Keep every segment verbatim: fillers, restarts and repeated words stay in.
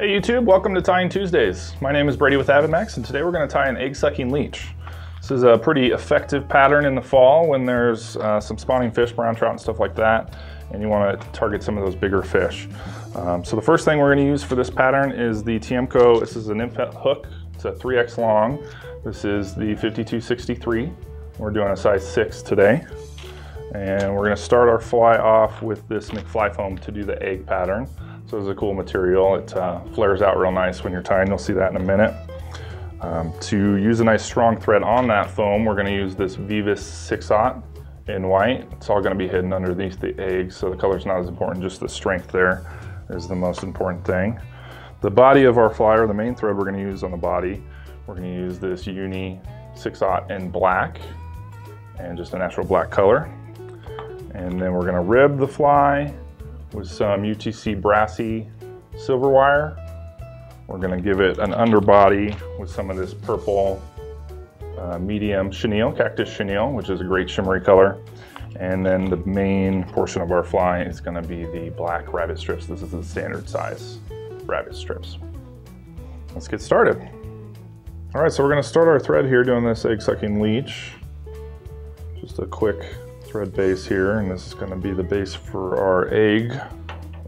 Hey YouTube, welcome to Tying Tuesdays. My name is Brady with AvidMax, and today we're going to tie an egg-sucking leech. This is a pretty effective pattern in the fall when there's uh, some spawning fish, brown trout and stuff like that, and you want to target some of those bigger fish. Um, so the first thing we're going to use for this pattern is the Tiemco. This is an impet hook. It's a three X long. This is the fifty-two sixty-three. We're doing a size six today. And we're going to start our fly off with this Mcfly Foam to do the egg pattern. So it's a cool material. It uh, flares out real nice when you're tying. You'll see that in a minute. Um, to use a nice strong thread on that foam, we're gonna use this Veevus six aught in white. It's all gonna be hidden underneath the egg, so the color's not as important, just the strength there is the most important thing. The body of our fly, or the main thread we're gonna use on the body, we're gonna use this Uni six aught in black, and just a natural black color. And then we're gonna rib the fly with some U T C Brassie silver wire. We're gonna give it an underbody with some of this purple uh, medium chenille, Cactus Chenille, which is a great shimmery color. And then the main portion of our fly is gonna be the black rabbit strips. This is the standard size rabbit strips. Let's get started. All right, so we're gonna start our thread here doing this egg-sucking leech. Just a quick thread base here, and this is going to be the base for our egg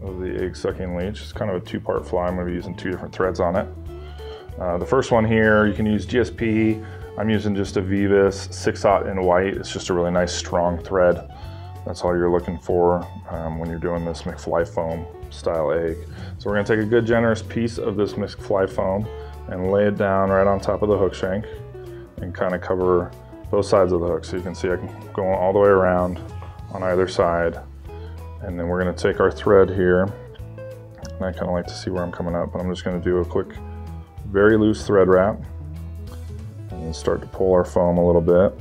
of the egg sucking leech. It's kind of a two-part fly. I'm going to be using two different threads on it. Uh, the first one here, you can use G S P. I'm using just a Veevus six aught in white. It's just a really nice strong thread. That's all you're looking for um, when you're doing this Mcfly Foam style egg. So we're going to take a good generous piece of this Mcfly Foam and lay it down right on top of the hook shank and kind of cover both sides of the hook. So you can see I can go all the way around on either side. And then we're gonna take our thread here. And I kinda like to see where I'm coming up, but I'm just gonna do a quick, very loose thread wrap. And then start to pull our foam a little bit.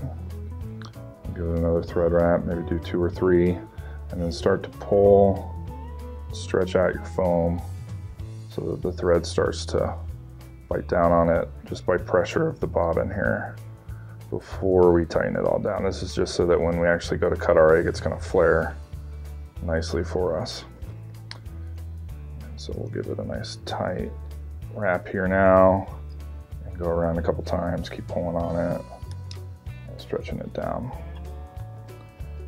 Give it another thread wrap, maybe do two or three. And then start to pull, stretch out your foam so that the thread starts to bite down on it just by pressure of the bobbin here, before we tighten it all down. This is just so that when we actually go to cut our egg, it's gonna flare nicely for us. So we'll give it a nice tight wrap here now and go around a couple times, keep pulling on it and stretching it down.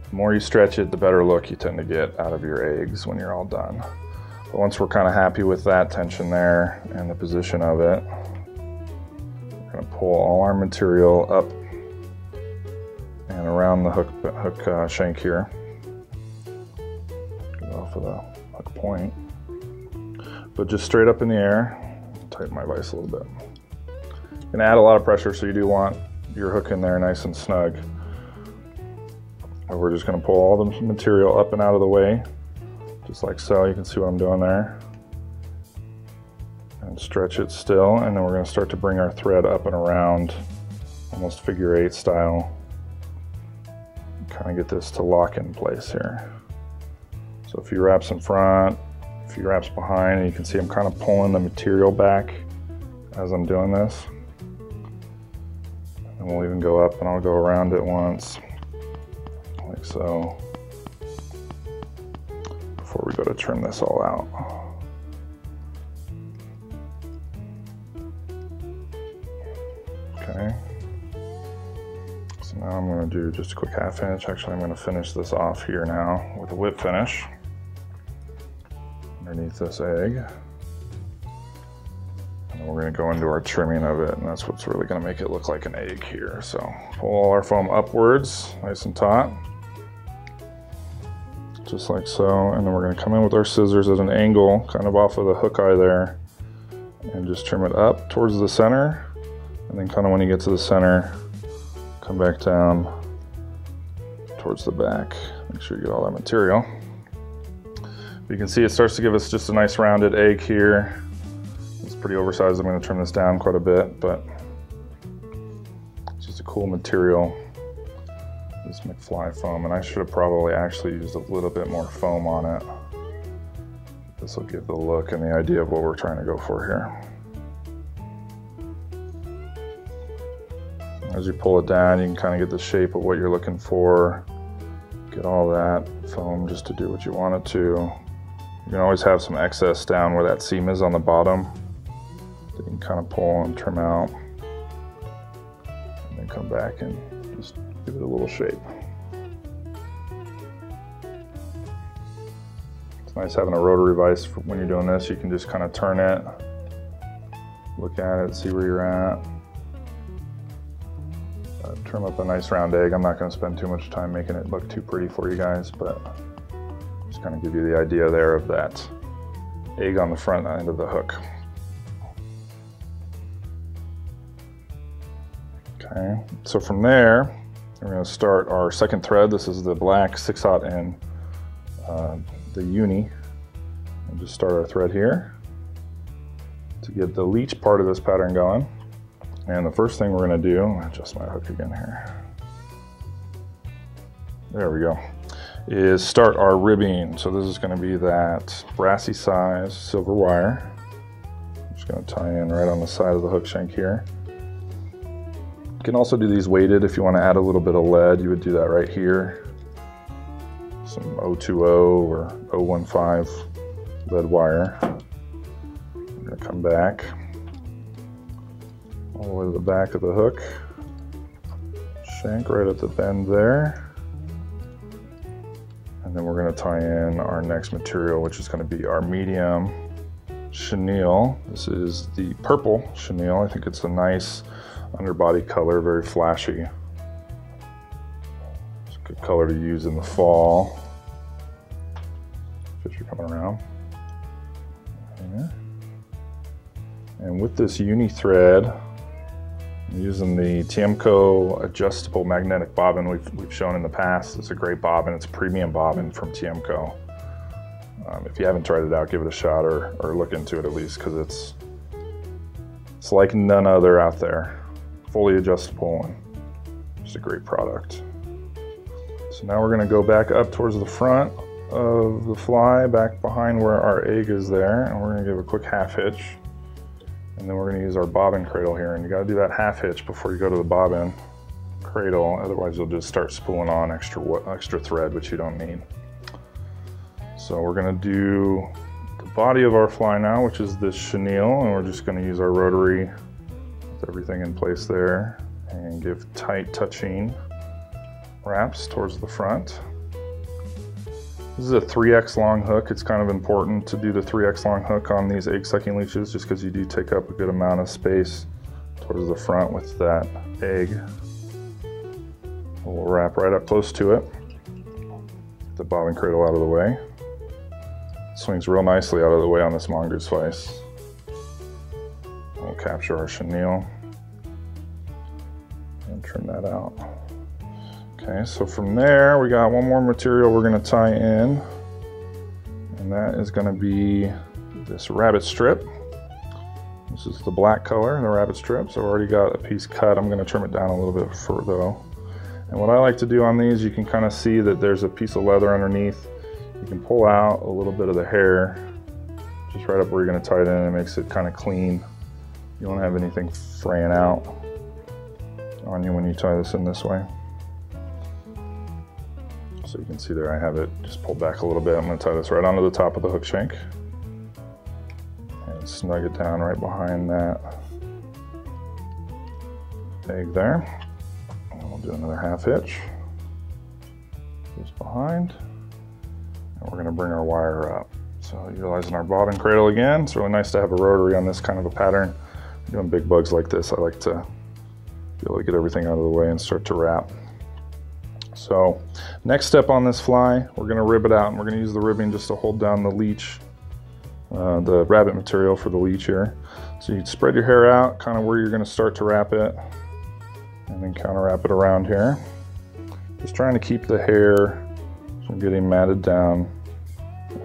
The more you stretch it, the better look you tend to get out of your eggs when you're all done. But once we're kind of happy with that tension there and the position of it, we're gonna pull all our material up and around the hook, hook uh, shank here, get off of the hook point, but just straight up in the air. Tighten my vise a little bit. Going to add a lot of pressure, so you do want your hook in there nice and snug. And we're just going to pull all the material up and out of the way, just like so. You can see what I'm doing there. And stretch it still, and then we're going to start to bring our thread up and around, almost figure eight style. Kind of get this to lock in place here. So a few wraps in front, a few wraps behind, and you can see I'm kind of pulling the material back as I'm doing this. And we'll even go up, and I'll go around it once, like so, before we go to trim this all out. Okay. So now I'm going to do just a quick half inch. Actually, I'm going to finish this off here now with a whip finish underneath this egg. And we're going to go into our trimming of it, and that's what's really going to make it look like an egg here. So pull all our foam upwards, nice and taut, just like so. And then we're going to come in with our scissors at an angle, kind of off of the hook eye there, and just trim it up towards the center. And then kind of when you get to the center, come back down towards the back. Make sure you get all that material. You can see it starts to give us just a nice rounded egg here. It's pretty oversized. I'm going to trim this down quite a bit, but it's just a cool material, this Mcfly Foam. And I should have probably actually used a little bit more foam on it. This will give the look and the idea of what we're trying to go for here. As you pull it down, you can kind of get the shape of what you're looking for. Get all that foam just to do what you want it to. You can always have some excess down where that seam is on the bottom. You can kind of pull and trim out, and then come back and just give it a little shape. It's nice having a rotary vise for when you're doing this. You can just kind of turn it, look at it, see where you're at. Uh, trim up a nice round egg. I'm not going to spend too much time making it look too pretty for you guys, but just kind of give you the idea there of that egg on the front end of the hook. Okay, so from there, we're going to start our second thread. This is the black six aught and uh, the uni. And just start our thread here to get the leech part of this pattern going. And the first thing we're going to do, I'll adjust my hook again here. There we go. Is start our ribbing. So this is going to be that Brassie size silver wire. I'm just going to tie in right on the side of the hook shank here. You can also do these weighted. If you want to add a little bit of lead, you would do that right here. Some oh two oh or oh one five lead wire. I'm going to come back all the way to the back of the hook shank, right at the bend there. And then we're going to tie in our next material, which is going to be our medium chenille. This is the purple chenille. I think it's a nice underbody color, very flashy. It's a good color to use in the fall. Fish are coming around. Yeah. And with this uni thread, I'm using the Tiemco adjustable magnetic bobbin we've, we've shown in the past. It's a great bobbin. It's a premium bobbin from Tiemco. Um, if you haven't tried it out, give it a shot, or, or look into it at least, because it's, it's like none other out there. Fully adjustable and just a great product. So now we're going to go back up towards the front of the fly, back behind where our egg is there, and we're going to give a quick half hitch, and then we're going to use our bobbin cradle here. And you got to do that half hitch before you go to the bobbin cradle, otherwise you'll just start spooling on extra extra thread, which you don't need. So we're going to do the body of our fly now, which is this chenille, and we're just going to use our rotary, everything in place there, and give tight touching wraps towards the front. This is a three X long hook. It's kind of important to do the three X long hook on these egg sucking leeches, just because you do take up a good amount of space towards the front with that egg. We'll wrap right up close to it. Get the bobbin cradle out of the way. It swings real nicely out of the way on this mongoose vice. We'll capture our chenille and trim that out. Okay, so from there we got one more material we're going to tie in, and that is going to be this rabbit strip. This is the black color and the rabbit strip, so I've already got a piece cut. I'm going to trim it down a little bit further though. And what I like to do on these, you can kind of see that there's a piece of leather underneath. You can pull out a little bit of the hair just right up where you're going to tie it in, and it makes it kind of clean. You won't have anything fraying out on you when you tie this in this way. So you can see there I have it just pulled back a little bit. I'm going to tie this right onto the top of the hook shank and snug it down right behind that egg there. And we'll do another half hitch just behind, and we're going to bring our wire up. So utilizing our bobbin cradle again. It's really nice to have a rotary on this kind of a pattern. Doing big bugs like this, I like to be able to get everything out of the way and start to wrap. So next step on this fly, we're going to rib it out, and we're going to use the ribbing just to hold down the leech, uh, the rabbit material for the leech here. So you spread your hair out kind of where you're going to start to wrap it, and then kind of wrap it around here. Just trying to keep the hair from getting matted down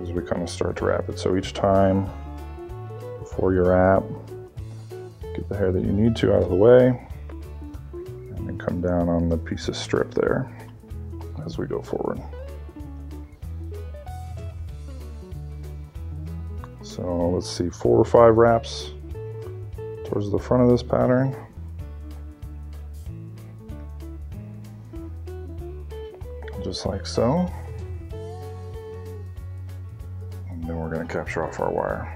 as we kind of start to wrap it. So each time before you wrap, get the hair that you need to out of the way, and then come down on the piece of strip there as we go forward. So let's see, four or five wraps towards the front of this pattern. Just like so. And then we're that capture off our wire.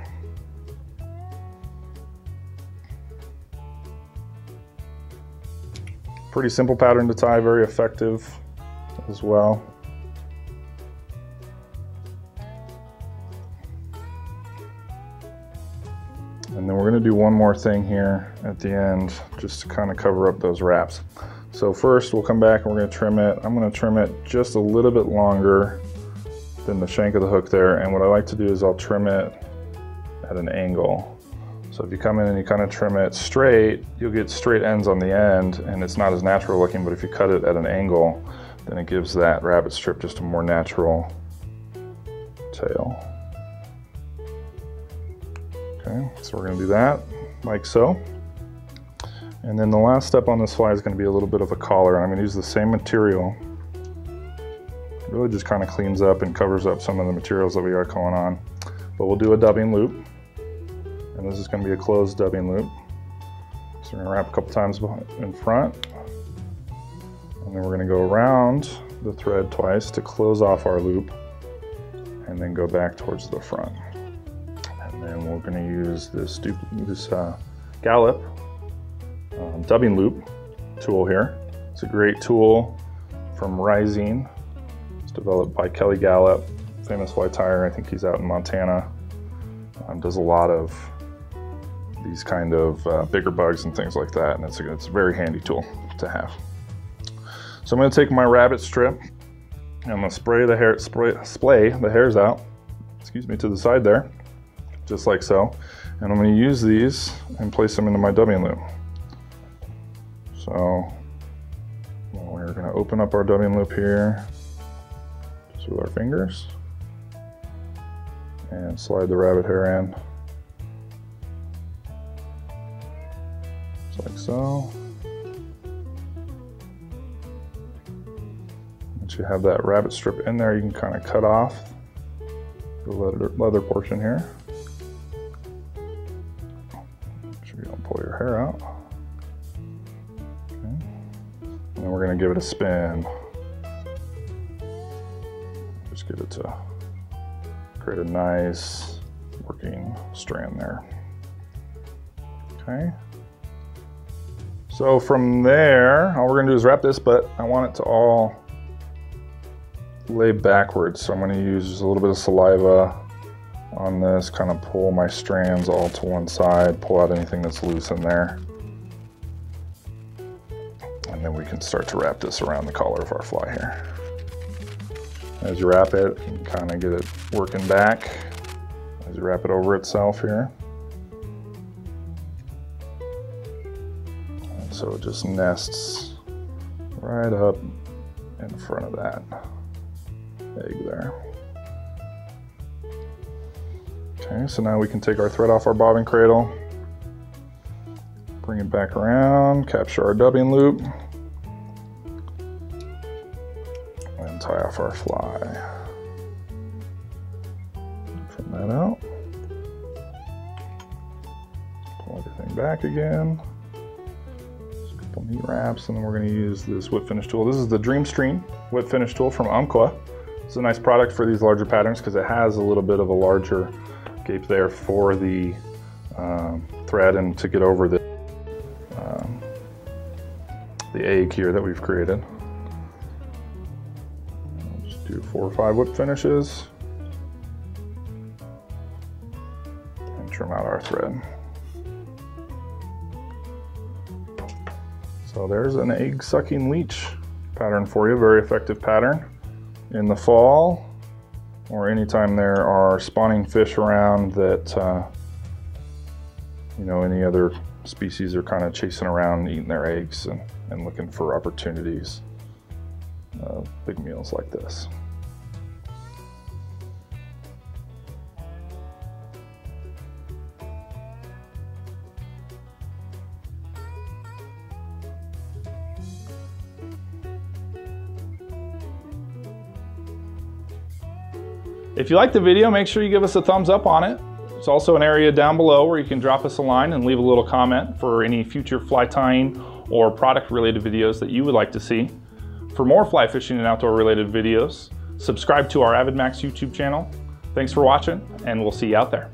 Pretty simple pattern to tie, very effective as well. And then we're going to do one more thing here at the end just to kind of cover up those wraps. So first we'll come back and we're going to trim it. I'm going to trim it just a little bit longer than the shank of the hook there, and what I like to do is I'll trim it at an angle. So if you come in and you kind of trim it straight, you'll get straight ends on the end and it's not as natural looking, but if you cut it at an angle, then it gives that rabbit strip just a more natural tail. Okay, so we're going to do that like so. And then the last step on this fly is going to be a little bit of a collar, and I'm going to use the same material. It really just kind of cleans up and covers up some of the materials that we got going on. But we'll do a dubbing loop, and this is going to be a closed dubbing loop. So we're going to wrap a couple times in front, and then we're going to go around the thread twice to close off our loop, and then go back towards the front. And then we're going to use this, this uh, Galloup Um, dubbing loop tool here. It's a great tool from Rising. It's developed by Kelly Galloup, famous fly tyer. I think he's out in Montana. Um, does a lot of these kind of uh, bigger bugs and things like that, and it's a, it's a very handy tool to have. So I'm going to take my rabbit strip and I'm going to spray the hair, spray, splay the hairs out, excuse me, to the side there, just like so. And I'm going to use these and place them into my dubbing loop. So we're going to open up our dubbing loop here just with our fingers and slide the rabbit hair in, just like so. Once you have that rabbit strip in there, you can kind of cut off the leather, leather portion here. Make sure you don't pull your hair out. And we're going to give it a spin. Just get it to create a nice working strand there. Okay. So from there, all we're going to do is wrap this, but I want it to all lay backwards. So I'm going to use just a little bit of saliva on this, kind of pull my strands all to one side, pull out anything that's loose in there. And then we can start to wrap this around the collar of our fly here. As you wrap it, you can kind of get it working back as you wrap it over itself here. And so it just nests right up in front of that egg there. Okay, so now we can take our thread off our bobbin cradle, bring it back around, capture our dubbing loop, and tie off our fly. Trim that out. Pull everything back again. Just a couple neat wraps, and then we're going to use this whip finish tool. This is the Dreamstream whip finish tool from Umpqua. It's a nice product for these larger patterns because it has a little bit of a larger gape there for the um, thread and to get over the Um, the egg here that we've created. I'll just do four or five whip finishes and trim out our thread. So there's an egg sucking leech pattern for you, very effective pattern. In the fall or anytime there are spawning fish around that uh, you know, any other species are kind of chasing around, eating their eggs and, and looking for opportunities, uh, big meals like this. If you liked the video, make sure you give us a thumbs up on it. There's also an area down below where you can drop us a line and leave a little comment for any future fly tying or product related videos that you would like to see. For more fly fishing and outdoor related videos, subscribe to our AvidMax YouTube channel. Thanks for watching, and we'll see you out there.